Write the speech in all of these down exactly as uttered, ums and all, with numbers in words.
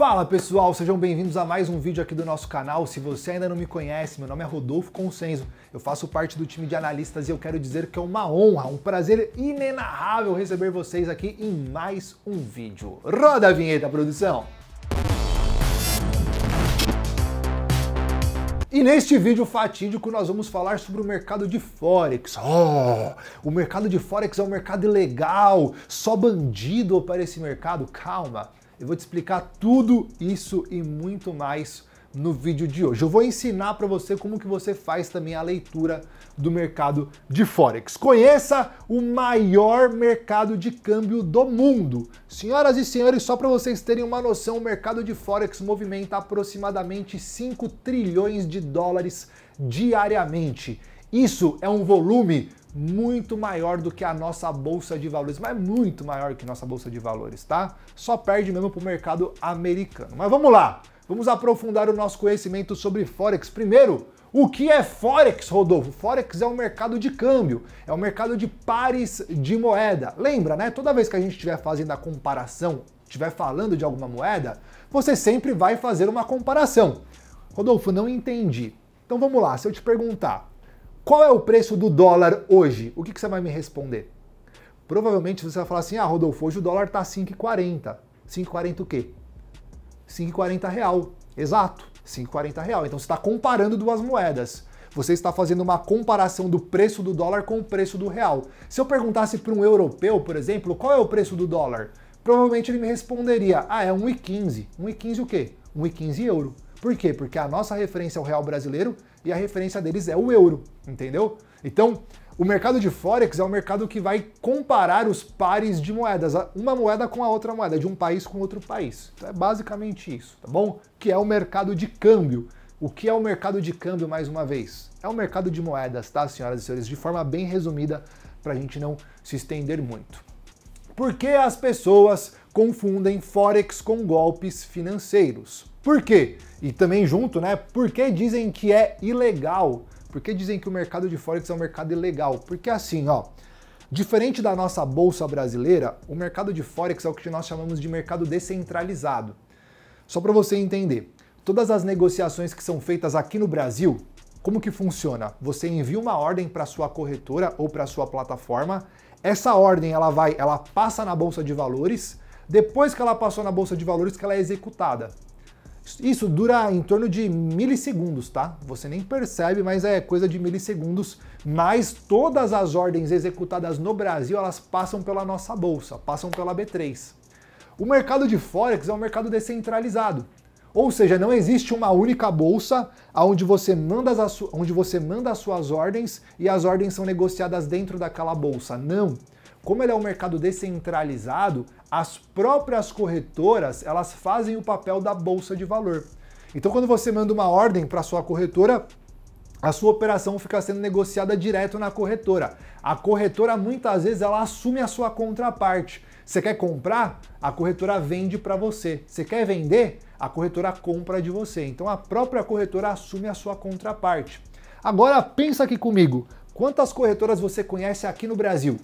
Fala pessoal, sejam bem-vindos a mais um vídeo aqui do nosso canal. Se você ainda não me conhece, meu nome é Rodolfo Consenzzo, eu faço parte do time de analistas e eu quero dizer que é uma honra, um prazer inenarrável receber vocês aqui em mais um vídeo. Roda a vinheta, produção! E neste vídeo fatídico nós vamos falar sobre o mercado de Forex. Oh, o mercado de Forex é um mercado ilegal, só bandido para esse mercado, calma. Eu vou te explicar tudo isso e muito mais no vídeo de hoje. Eu vou ensinar para você como que você faz também a leitura do mercado de Forex. Conheça o maior mercado de câmbio do mundo. Senhoras e senhores, só para vocês terem uma noção, o mercado de Forex movimenta aproximadamente cinco trilhões de dólares diariamente. Isso é um volume muito maior do que a nossa bolsa de valores, mas muito maior que nossa bolsa de valores, tá? Só perde mesmo pro mercado americano. Mas vamos lá, vamos aprofundar o nosso conhecimento sobre Forex. Primeiro, o que é Forex, Rodolfo? Forex é um mercado de câmbio, é um mercado de pares de moeda. Lembra, né? Toda vez que a gente estiver fazendo a comparação, estiver falando de alguma moeda, você sempre vai fazer uma comparação. Rodolfo, não entendi. Então vamos lá, se eu te perguntar, qual é o preço do dólar hoje? O que, que você vai me responder? Provavelmente você vai falar assim, ah, Rodolfo, hoje o dólar tá cinco e quarenta. cinco e quarenta o quê? cinco e quarenta real. Exato, cinco e quarenta real. Então você está comparando duas moedas. Você está fazendo uma comparação do preço do dólar com o preço do real. Se eu perguntasse para um europeu, por exemplo, qual é o preço do dólar? Provavelmente ele me responderia, ah, é um e quinze. um e quinze o quê? um e quinze euro. Por quê? Porque a nossa referência é o real brasileiro e a referência deles é o euro, entendeu? Então, o mercado de Forex é um mercado que vai comparar os pares de moedas, uma moeda com a outra moeda, de um país com outro país. Então é basicamente isso, tá bom? Que é o mercado de câmbio. O que é o mercado de câmbio, mais uma vez? É o mercado de moedas, tá, senhoras e senhores? De forma bem resumida, pra gente não se estender muito. Por que as pessoas confundem Forex com golpes financeiros? Por quê? E também junto, né? Por que dizem que é ilegal? Por que dizem que o mercado de Forex é um mercado ilegal? Porque assim, ó, diferente da nossa bolsa brasileira, o mercado de Forex é o que nós chamamos de mercado descentralizado. Só para você entender, todas as negociações que são feitas aqui no Brasil, como que funciona? Você envia uma ordem para sua corretora ou para sua plataforma, essa ordem ela vai, ela passa na bolsa de valores, depois que ela passou na bolsa de valores que ela é executada. Isso dura em torno de milissegundos, tá? Você nem percebe, mas é coisa de milissegundos. Mas todas as ordens executadas no Brasil, elas passam pela nossa bolsa, passam pela B três. O mercado de Forex é um mercado descentralizado. Ou seja, não existe uma única bolsa onde você manda as, onde você manda as suas ordens e as ordens são negociadas dentro daquela bolsa. Não. Como ele é um mercado descentralizado, as próprias corretoras, elas fazem o papel da bolsa de valor. Então, quando você manda uma ordem para sua corretora, a sua operação fica sendo negociada direto na corretora. A corretora, muitas vezes, ela assume a sua contraparte. Você quer comprar? A corretora vende para você. Você quer vender? A corretora compra de você. Então, a própria corretora assume a sua contraparte. Agora, pensa aqui comigo. Quantas corretoras você conhece aqui no Brasil?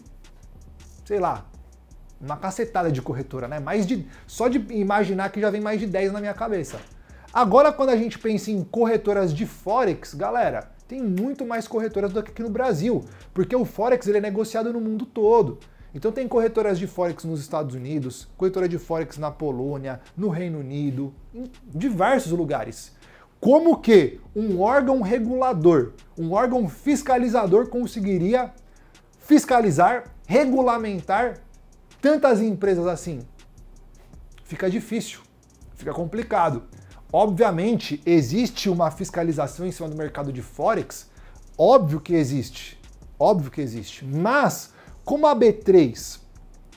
Sei lá, uma cacetada de corretora, né? Mais de, só de imaginar que já vem mais de dez na minha cabeça. Agora, quando a gente pensa em corretoras de Forex, galera, tem muito mais corretoras do que aqui no Brasil, porque o Forex ele é negociado no mundo todo. Então tem corretoras de Forex nos Estados Unidos, corretora de Forex na Polônia, no Reino Unido, em diversos lugares. Como que um órgão regulador, um órgão fiscalizador conseguiria fiscalizar, regulamentar tantas empresas assim? Fica difícil, fica complicado. Obviamente, existe uma fiscalização em cima do mercado de Forex, óbvio que existe, óbvio que existe, mas como a B três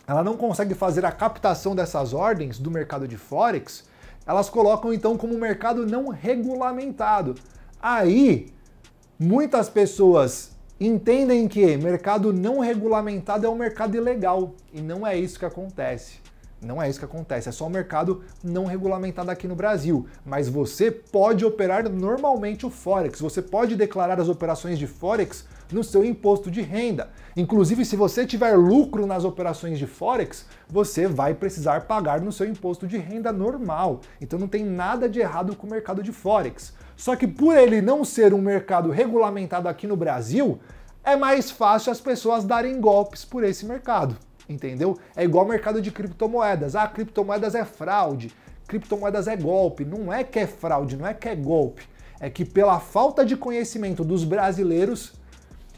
ela não consegue fazer a captação dessas ordens do mercado de Forex, elas colocam então como um mercado não regulamentado. Aí, muitas pessoas entendem que mercado não regulamentado é um mercado ilegal, e não é isso que acontece. Não é isso que acontece, é só o mercado não regulamentado aqui no Brasil. Mas você pode operar normalmente o Forex, você pode declarar as operações de Forex no seu imposto de renda. Inclusive, se você tiver lucro nas operações de Forex, você vai precisar pagar no seu imposto de renda normal. Então não tem nada de errado com o mercado de Forex. Só que por ele não ser um mercado regulamentado aqui no Brasil, é mais fácil as pessoas darem golpes por esse mercado. Entendeu? É igual ao mercado de criptomoedas. Ah, criptomoedas é fraude, criptomoedas é golpe. Não é que é fraude, não é que é golpe. É que pela falta de conhecimento dos brasileiros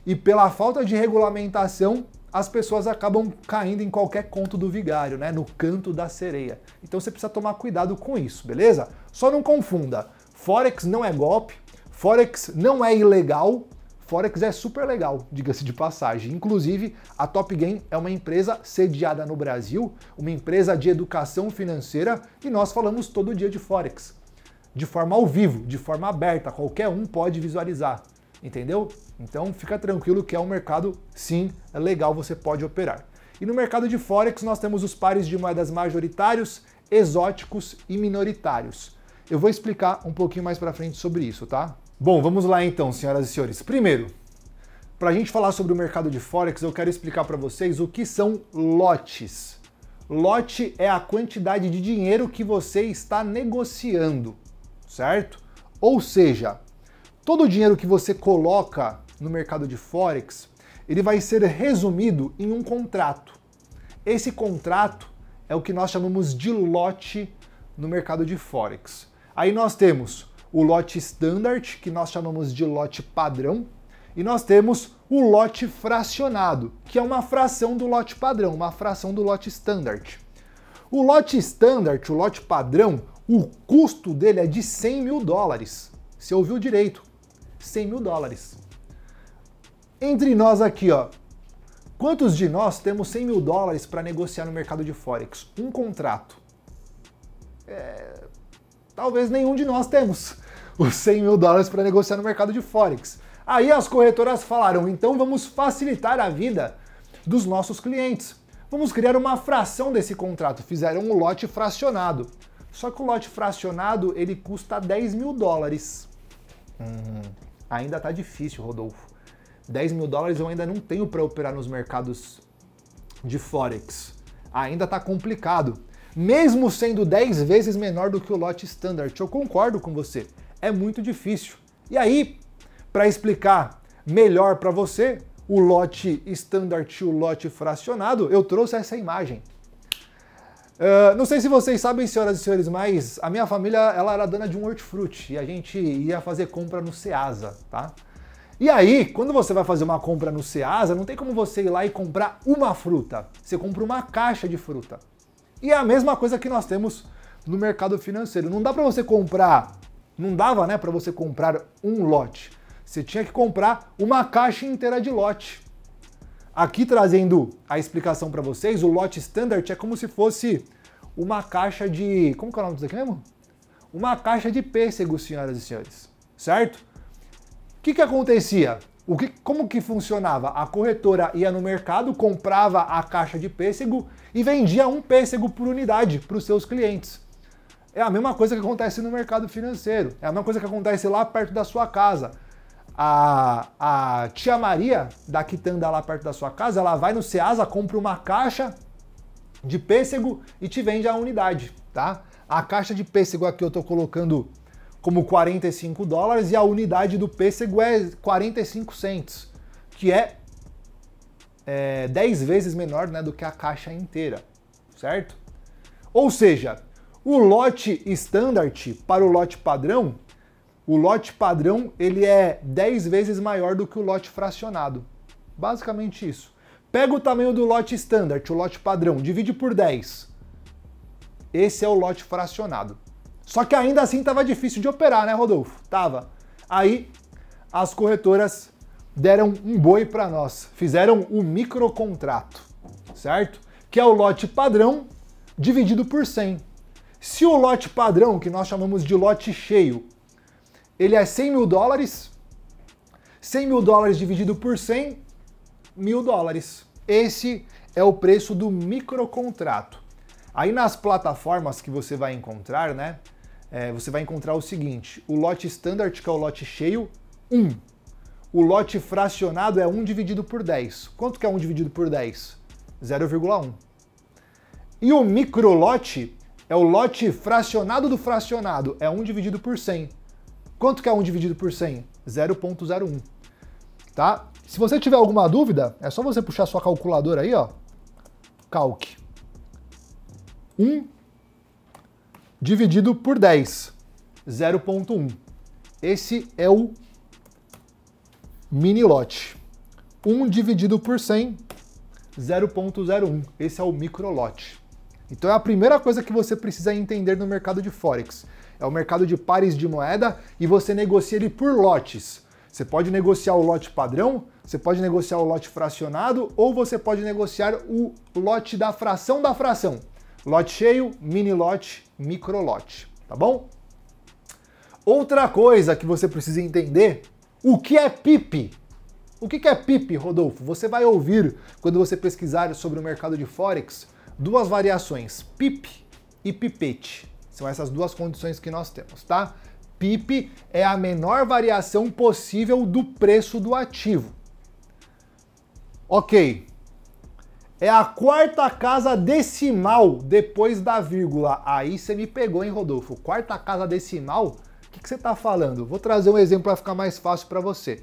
e pela falta de regulamentação, as pessoas acabam caindo em qualquer conto do vigário, né? No canto da sereia. Então você precisa tomar cuidado com isso, beleza? Só não confunda. Forex não é golpe, Forex não é ilegal, Forex é super legal, diga-se de passagem. Inclusive, a Top Gain é uma empresa sediada no Brasil, uma empresa de educação financeira, e nós falamos todo dia de Forex. De forma ao vivo, de forma aberta, qualquer um pode visualizar, entendeu? Então fica tranquilo que é um mercado, sim, é legal, você pode operar. E no mercado de Forex nós temos os pares de moedas majoritários, exóticos e minoritários. Eu vou explicar um pouquinho mais pra frente sobre isso, tá? Bom, vamos lá então, senhoras e senhores. Primeiro, para a gente falar sobre o mercado de Forex, eu quero explicar para vocês o que são lotes. Lote é a quantidade de dinheiro que você está negociando, certo? Ou seja, todo o dinheiro que você coloca no mercado de Forex, ele vai ser resumido em um contrato. Esse contrato é o que nós chamamos de lote no mercado de Forex. Aí nós temos o lote standard, que nós chamamos de lote padrão, e nós temos o lote fracionado, que é uma fração do lote padrão, uma fração do lote standard. O lote standard, o lote padrão, o custo dele é de cem mil dólares. Você ouviu direito, cem mil dólares. Entre nós aqui, ó, quantos de nós temos cem mil dólares para negociar no mercado de Forex? Um contrato. É... Talvez nenhum de nós temos os cem mil dólares para negociar no mercado de Forex. Aí as corretoras falaram, então vamos facilitar a vida dos nossos clientes. Vamos criar uma fração desse contrato. Fizeram um lote fracionado. Só que o lote fracionado, ele custa dez mil dólares. Hum, ainda tá difícil, Rodolfo. dez mil dólares eu ainda não tenho para operar nos mercados de Forex. Ainda tá complicado. Mesmo sendo dez vezes menor do que o lote standard, eu concordo com você, é muito difícil. E aí, para explicar melhor para você, o lote standard e o lote fracionado, eu trouxe essa imagem. Uh, não sei se vocês sabem, senhoras e senhores, mas a minha família ela era dona de um hortifruti e a gente ia fazer compra no Ceasa, tá? E aí, quando você vai fazer uma compra no Ceasa, não tem como você ir lá e comprar uma fruta, você compra uma caixa de fruta. E é a mesma coisa que nós temos no mercado financeiro. Não dá para você comprar, não dava, né, para você comprar um lote. Você tinha que comprar uma caixa inteira de lote. Aqui trazendo a explicação para vocês, o lote standard é como se fosse uma caixa de, como que é o nome disso aqui mesmo? Uma caixa de pêssego, senhoras e senhores, certo? O que que acontecia? O que, como que funcionava? A corretora ia no mercado, comprava a caixa de pêssego e vendia um pêssego por unidade para os seus clientes. É a mesma coisa que acontece no mercado financeiro, é a mesma coisa que acontece lá perto da sua casa. A, a tia Maria da quitanda lá perto da sua casa, ela vai no Ceasa, compra uma caixa de pêssego e te vende a unidade, tá? A caixa de pêssego aqui eu estou colocando como quarenta e cinco dólares, e a unidade do pêssego é quarenta e cinco cents, que é, é dez vezes menor, né, do que a caixa inteira, certo? Ou seja, o lote standard para o lote padrão, o lote padrão ele é dez vezes maior do que o lote fracionado. Basicamente isso. Pega o tamanho do lote standard, o lote padrão, divide por dez. Esse é o lote fracionado. Só que ainda assim estava difícil de operar, né, Rodolfo? Tava. Aí as corretoras deram um boi para nós, fizeram o microcontrato, certo? Que é o lote padrão dividido por cem. Se o lote padrão, que nós chamamos de lote cheio, ele é cem mil dólares, cem mil dólares dividido por cem, mil dólares. Esse é o preço do microcontrato. Aí nas plataformas que você vai encontrar, né, é, você vai encontrar o seguinte: o lote standard, que é o lote cheio, um. O lote fracionado é um dividido por dez. Quanto que é um dividido por dez? zero vírgula um. E o microlote é o lote fracionado do fracionado, é um dividido por cem. Quanto que é um dividido por cem? zero vírgula zero um. Tá? Se você tiver alguma dúvida, é só você puxar sua calculadora aí, ó. Calc. um dividido por dez. zero vírgula um. Esse é o mini lote. um dividido por cem. zero vírgula zero um. Esse é o micro lote. Então é a primeira coisa que você precisa entender no mercado de Forex. É o mercado de pares de moeda e você negocia ele por lotes. Você pode negociar o lote padrão, você pode negociar o lote fracionado ou você pode negociar o lote da fração da fração. Lote cheio, mini lote, micro lote, tá bom? Outra coisa que você precisa entender, o que é P I P? O que é P I P, Rodolfo? Você vai ouvir, quando você pesquisar sobre o mercado de Forex, duas variações, P I P e P I P E T. São essas duas condições que nós temos, tá? P I P é a menor variação possível do preço do ativo. Ok. É a quarta casa decimal depois da vírgula. Aí você me pegou, hein, Rodolfo? Quarta casa decimal? O que, que você tá falando? Vou trazer um exemplo para ficar mais fácil para você.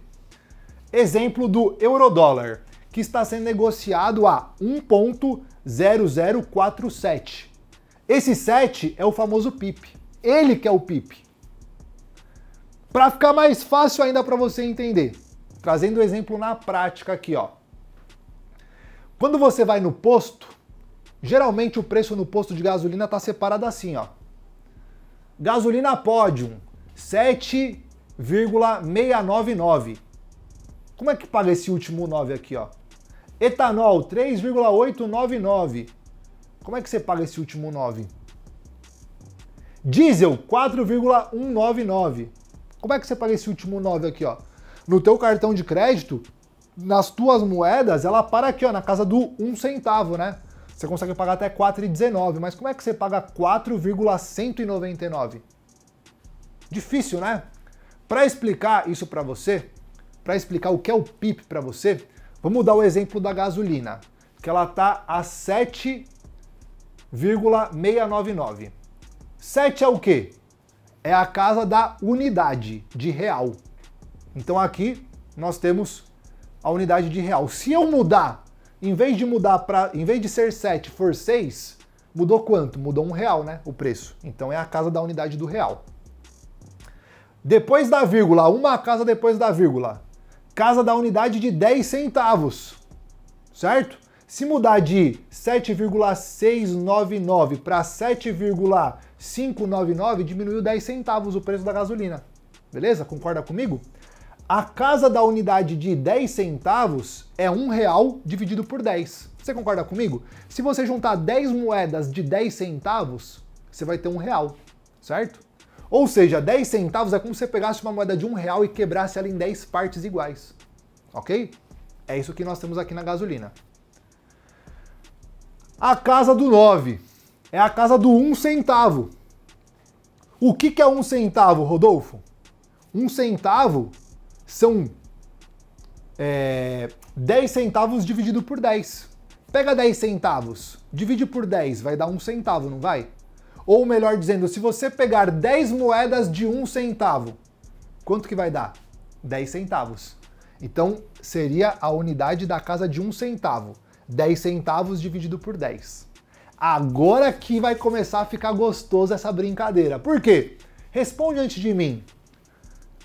Exemplo do eurodólar, que está sendo negociado a um ponto zero zero quatro sete. Esse sete é o famoso P I P. Ele que é o P I P. Para ficar mais fácil ainda para você entender, trazendo o exemplo na prática aqui, ó. Quando você vai no posto, geralmente o preço no posto de gasolina tá separado assim, ó. Gasolina Podium, sete vírgula seiscentos e noventa e nove. Como é que paga esse último nove aqui, ó? Etanol, três vírgula oitocentos e noventa e nove. Como é que você paga esse último nove? Diesel, quatro vírgula cento e noventa e nove. Como é que você paga esse último nove aqui, ó? No teu cartão de crédito, nas tuas moedas, ela para aqui, ó, na casa do um centavo, né? Você consegue pagar até quatro reais e dezenove centavos, mas como é que você paga quatro vírgula cento e noventa e nove? Difícil, né? Para explicar isso para você, para explicar o que é o P I P para você, vamos dar o exemplo da gasolina, que ela tá a sete vírgula seiscentos e noventa e nove. sete é o quê? É a casa da unidade de real. Então aqui nós temos a unidade de real. Se eu mudar, em vez de mudar para, em vez de ser sete, for seis, mudou quanto? Mudou um real, né? O preço. Então é a casa da unidade do real. Depois da vírgula, uma casa depois da vírgula, casa da unidade de dez centavos, certo? Se mudar de sete vírgula seiscentos e noventa e nove para sete vírgula quinhentos e noventa e nove, diminuiu dez centavos o preço da gasolina. Beleza? Concorda comigo? A casa da unidade de dez centavos é um real dividido por dez. Você concorda comigo? Se você juntar dez moedas de dez centavos, você vai ter um real, certo? Ou seja, dez centavos é como se você pegasse uma moeda de um real e quebrasse ela em dez partes iguais. Ok? É isso que nós temos aqui na gasolina. A casa do nove é a casa do um centavo. O que, que é um centavo, Rodolfo? um centavo são é, dez centavos dividido por dez. Pega dez centavos, divide por dez, vai dar um centavo, não vai? Ou melhor dizendo, se você pegar dez moedas de um centavo, quanto que vai dar? dez centavos. Então seria a unidade da casa de um centavo. dez centavos dividido por dez. Agora que vai começar a ficar gostoso essa brincadeira. Por quê? Responde antes de mim.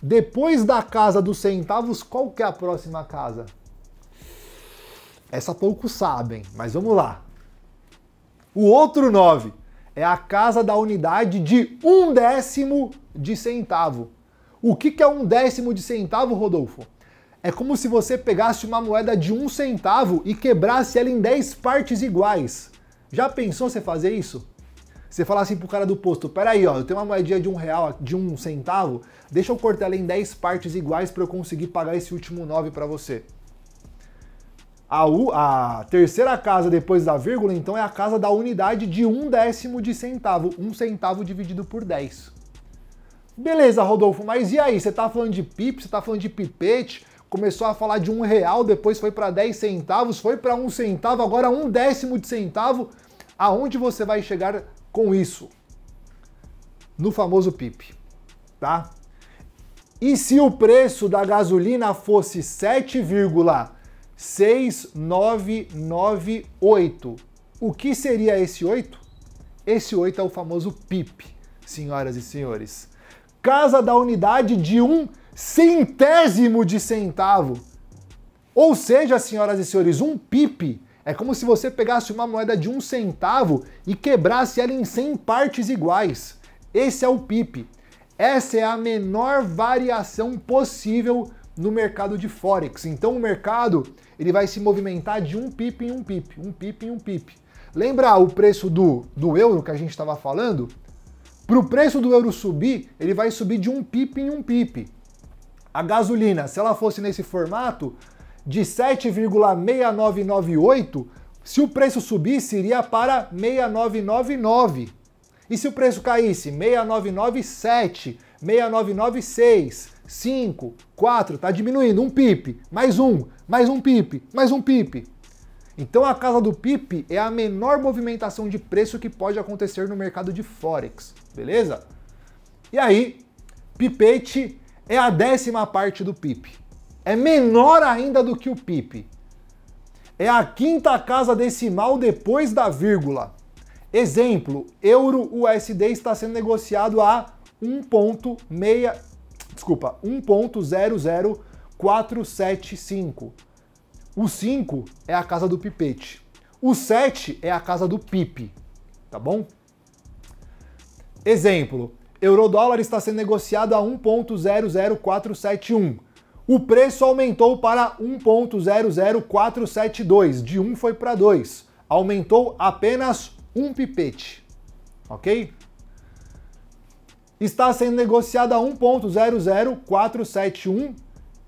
Depois da casa dos centavos, qual que é a próxima casa? Essa poucos sabem, mas vamos lá. O outro nove é a casa da unidade de um décimo de centavo. O que que é um décimo de centavo, Rodolfo? É como se você pegasse uma moeda de um centavo e quebrasse ela em dez partes iguais. Já pensou você fazer isso? Você falar assim pro cara do posto, peraí, ó, eu tenho uma moedinha de um real, de um centavo, deixa eu cortar ela em dez partes iguais para eu conseguir pagar esse último nove para você. A, U, a terceira casa depois da vírgula, então, é a casa da unidade de um décimo de centavo. Um centavo dividido por dez. Beleza, Rodolfo, mas e aí? Você tá falando de pip, você tá falando de pipete, começou a falar de um real, depois foi para dez centavos, foi para um centavo, agora um décimo de centavo. Aonde você vai chegar com isso? No famoso pip, tá? E se o preço da gasolina fosse sete vírgula seis nove nove oito. O que seria esse oito? Esse oito é o famoso pip, senhoras e senhores. Casa da unidade de um centésimo de centavo. Ou seja, senhoras e senhores, um pip é como se você pegasse uma moeda de um centavo e quebrasse ela em cem partes iguais. Esse é o pip. Essa é a menor variação possível no mercado de Forex. Então o mercado ele vai se movimentar de um pip em um pip, um pip em um pip. Lembra o preço do, do euro que a gente estava falando? Para o preço do euro subir, ele vai subir de um pip em um pip. A gasolina, se ela fosse nesse formato, de sete vírgula seis nove nove oito, se o preço subisse, iria para seis mil novecentos e noventa e nove. E se o preço caísse? seis mil novecentos e noventa e sete, seis mil novecentos e noventa e seis, cinco, quatro, tá diminuindo, um pip, mais um, mais um pip, mais um pip. Então a casa do pip é a menor movimentação de preço que pode acontecer no mercado de Forex, beleza? E aí, pipete é a décima parte do pip. É menor ainda do que o pip. É a quinta casa decimal depois da vírgula. Exemplo, euro U S D está sendo negociado a um ponto seis... Desculpa, um ponto zero zero quatro sete cinco. O cinco é a casa do pipete. O sete é a casa do pip, tá bom? Exemplo, euro-dólar está sendo negociado a um ponto zero zero quatro sete um. O preço aumentou para um ponto zero zero quatro sete dois, de um foi para dois. Aumentou apenas um pipete, ok? Está sendo negociado a um ponto zero zero quatro sete um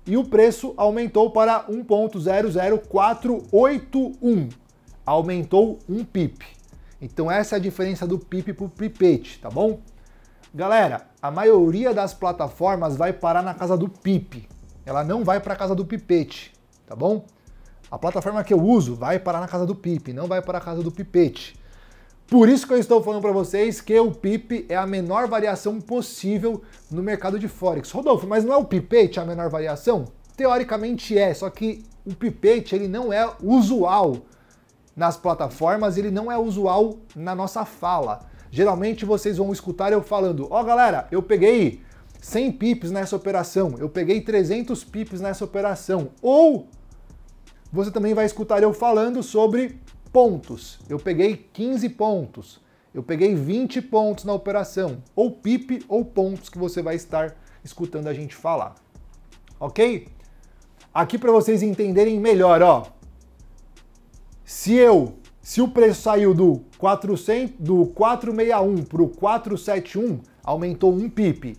e o preço aumentou para um ponto zero zero quatro oito um. Aumentou um pip. Então essa é a diferença do pip para o pipete, tá bom? Galera, a maioria das plataformas vai parar na casa do pip. Ela não vai para a casa do pipete, tá bom? A plataforma que eu uso vai parar na casa do pip, não vai para a casa do pipete. Por isso que eu estou falando para vocês que o pip é a menor variação possível no mercado de Forex. Rodolfo, mas não é o pipete a menor variação? Teoricamente é, só que o pipete ele não é usual nas plataformas, ele não é usual na nossa fala. Geralmente vocês vão escutar eu falando, ó, galera, eu peguei cem pips nessa operação, eu peguei trezentos pips nessa operação. Ou você também vai escutar eu falando sobre pontos. Eu peguei quinze pontos, eu peguei vinte pontos na operação, ou pip ou pontos que você vai estar escutando a gente falar. Ok? Aqui para vocês entenderem melhor, ó. Se eu, se o preço saiu do quatrocentos, do quatrocentos e sessenta e um para o quatrocentos e setenta e um, aumentou um pip.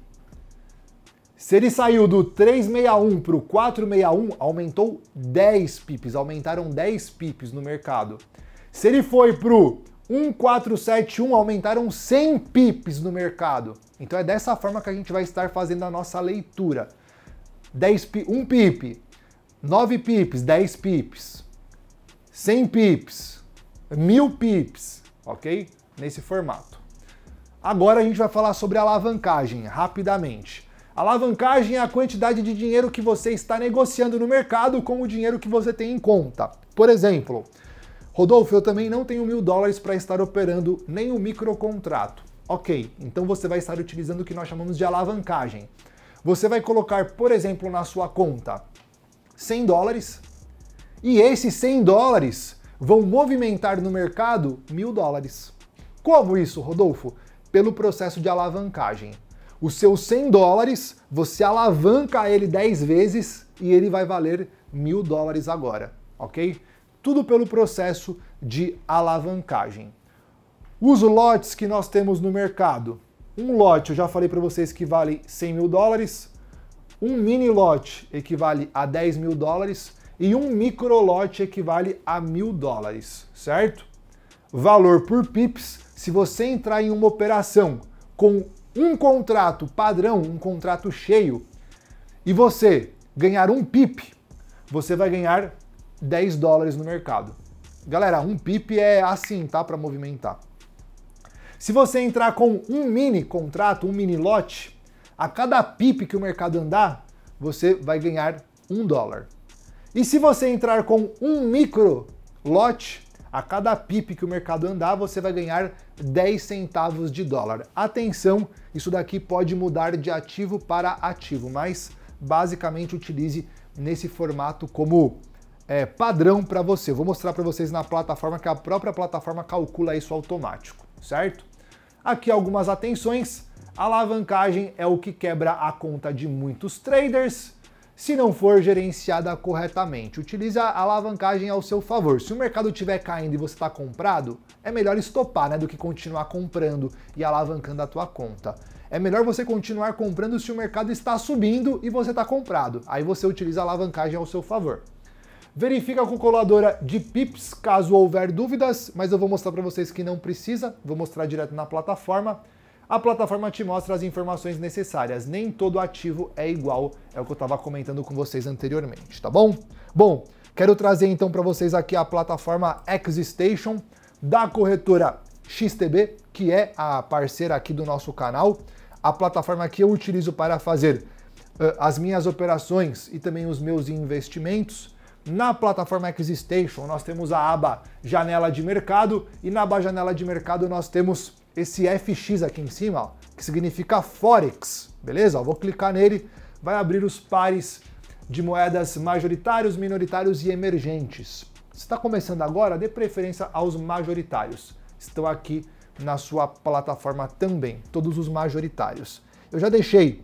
Se ele saiu do trezentos e sessenta e um para o quatrocentos e sessenta e um, aumentou dez pips, aumentaram dez pips no mercado. Se ele foi para o um quatro sete um, aumentaram cem pips no mercado. Então é dessa forma que a gente vai estar fazendo a nossa leitura. um pip, nove pips, dez pips, cem pips, mil pips, ok? Nesse formato. Agora a gente vai falar sobre alavancagem, rapidamente. Alavancagem é a quantidade de dinheiro que você está negociando no mercado com o dinheiro que você tem em conta. Por exemplo... Rodolfo, eu também não tenho mil dólares para estar operando nem o microcontrato. Ok, então você vai estar utilizando o que nós chamamos de alavancagem. Você vai colocar, por exemplo, na sua conta cem dólares e esses cem dólares vão movimentar no mercado mil dólares. Como isso, Rodolfo? Pelo processo de alavancagem. Os seus cem dólares, você alavanca ele dez vezes e ele vai valer mil dólares agora, ok? Tudo pelo processo de alavancagem. Os lotes que nós temos no mercado. Um lote, eu já falei para vocês que vale cem mil dólares. Um mini lote equivale a dez mil dólares. e um microlote equivale a mil dólares, certo? Valor por pips, se você entrar em uma operação com um contrato padrão, um contrato cheio, e você ganhar um pip, você vai ganhar dez dólares no mercado. Galera, um pip é assim, tá? Para movimentar. Se você entrar com um mini contrato, um mini lote, a cada pip que o mercado andar, você vai ganhar um dólar. E se você entrar com um micro lote, a cada pip que o mercado andar, você vai ganhar dez centavos de dólar. Atenção, isso daqui pode mudar de ativo para ativo, mas basicamente utilize nesse formato como é, padrão para você. Eu vou mostrar para vocês na plataforma, que a própria plataforma calcula isso automático, certo? Aqui algumas atenções. A alavancagem é o que quebra a conta de muitos traders se não for gerenciada corretamente. Utilize a alavancagem ao seu favor. Se o mercado estiver caindo e você está comprado, é melhor estopar, né, do que continuar comprando e alavancando a tua conta. É melhor você continuar comprando se o mercado está subindo e você está comprado. Aí você utiliza a alavancagem ao seu favor. Verifica com calculadora de pips caso houver dúvidas, mas eu vou mostrar para vocês que não precisa. Vou mostrar direto na plataforma. A plataforma te mostra as informações necessárias, nem todo ativo é igual, é o que eu estava comentando com vocês anteriormente, tá bom? Bom, quero trazer então para vocês aqui a plataforma XStation da corretora X T B, que é a parceira aqui do nosso canal, a plataforma que eu utilizo para fazer uh, as minhas operações e também os meus investimentos. Na plataforma XStation nós temos a aba Janela de Mercado e na aba Janela de Mercado nós temos esse F X aqui em cima, ó, que significa Forex, beleza? Ó, vou clicar nele, vai abrir os pares de moedas majoritários, minoritários e emergentes. Se está começando agora, dê preferência aos majoritários. Estão aqui na sua plataforma também, todos os majoritários. Eu já deixei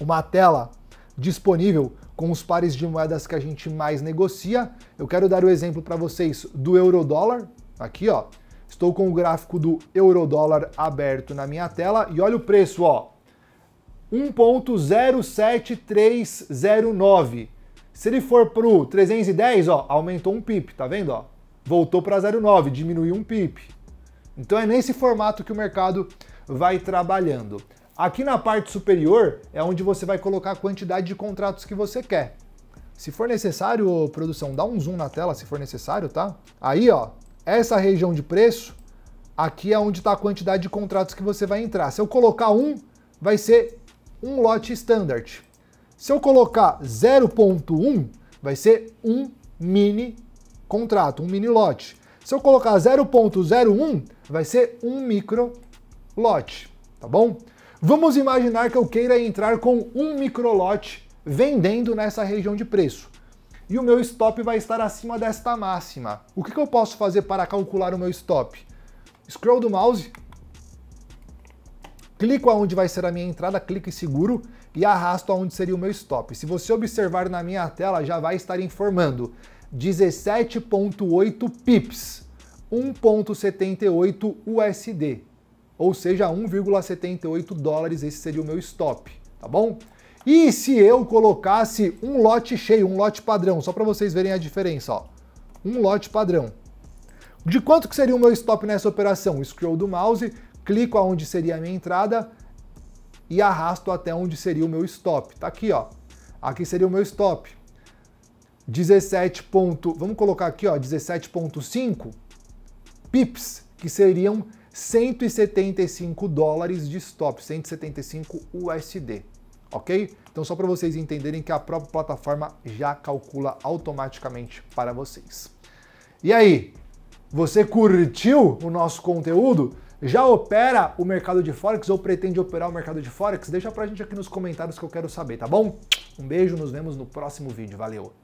uma tela disponível com os pares de moedas que a gente mais negocia. Eu quero dar o exemplo para vocês do euro-dólar, aqui ó. Estou com o gráfico do euro-dólar aberto na minha tela e olha o preço, ó, um ponto zero sete três zero nove. Se ele for pro trezentos e dez, ó, aumentou um pip, tá vendo, ó? Voltou para zero vírgula nove, diminuiu um pip. Então é nesse formato que o mercado vai trabalhando. Aqui na parte superior é onde você vai colocar a quantidade de contratos que você quer. Se for necessário, produção, dá um zoom na tela se for necessário, tá? Aí, ó. Essa região de preço, aqui é onde está a quantidade de contratos que você vai entrar. Se eu colocar um, vai ser um lote standard. Se eu colocar zero ponto um, vai ser um mini contrato, um mini lote. Se eu colocar zero ponto zero um, vai ser um micro lote, tá bom? Vamos imaginar que eu queira entrar com um micro lote vendendo nessa região de preço. E o meu stop vai estar acima desta máxima. O que, que eu posso fazer para calcular o meu stop? Scroll do mouse, clico aonde vai ser a minha entrada, clico e seguro e arrasto aonde seria o meu stop. Se você observar na minha tela, já vai estar informando dezessete ponto oito pips, um ponto setenta e oito U S D, ou seja, um vírgula setenta e oito dólares, esse seria o meu stop, tá bom? E se eu colocasse um lote cheio, um lote padrão, só para vocês verem a diferença, ó. Um lote padrão. De quanto que seria o meu stop nessa operação? Scroll do mouse, clico aonde seria a minha entrada e arrasto até onde seria o meu stop. Tá aqui, ó. Aqui seria o meu stop. dezessete. Ponto, vamos colocar aqui, ó, dezessete ponto cinco pips, que seriam cento e setenta e cinco dólares de stop, cento e setenta e cinco U S D. Ok? Então só para vocês entenderem que a própria plataforma já calcula automaticamente para vocês. E aí, você curtiu o nosso conteúdo? Já opera o mercado de Forex ou pretende operar o mercado de Forex? Deixa pra gente aqui nos comentários que eu quero saber, tá bom? Um beijo, nos vemos no próximo vídeo. Valeu!